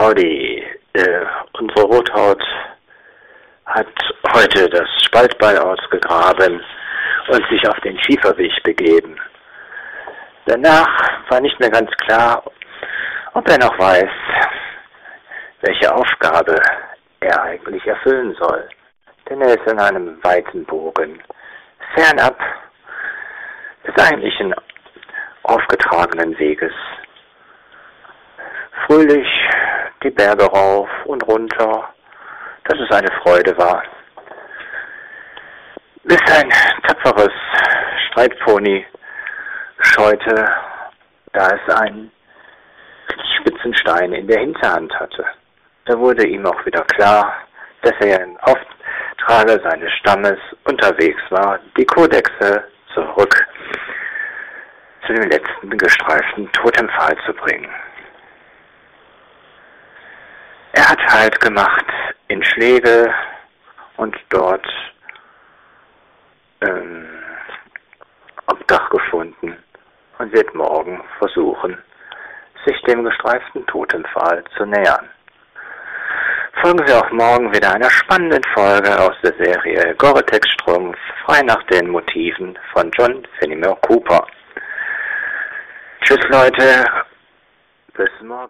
Howdy, unsere Rothaut hat heute das Spaltbeil ausgegraben und sich auf den Schieferweg begeben. Danach war nicht mehr ganz klar, ob er noch weiß, welche Aufgabe er eigentlich erfüllen soll. Denn er ist in einem weiten Bogen, fernab des eigentlichen aufgetragenen Weges. Fröhlich die Berge rauf und runter, dass es eine Freude war. Bis ein tapferes Streitpony scheute, da es einen spitzen Stein in der Hinterhand hatte. Da wurde ihm auch wieder klar, dass er im Auftrage seines Stammes unterwegs war, die Kodexe zurück zu dem letzten gestreiften Totempfahl zu bringen. Er hat Halt gemacht in Schlegel und dort Obdach gefunden und wird morgen versuchen, sich dem gestreiften Totempfahl zu nähern. Folgen Sie auch morgen wieder einer spannenden Folge aus der Serie Goretex-Strumpf, frei nach den Motiven von John Fenimore Cooper. Tschüss Leute, bis morgen.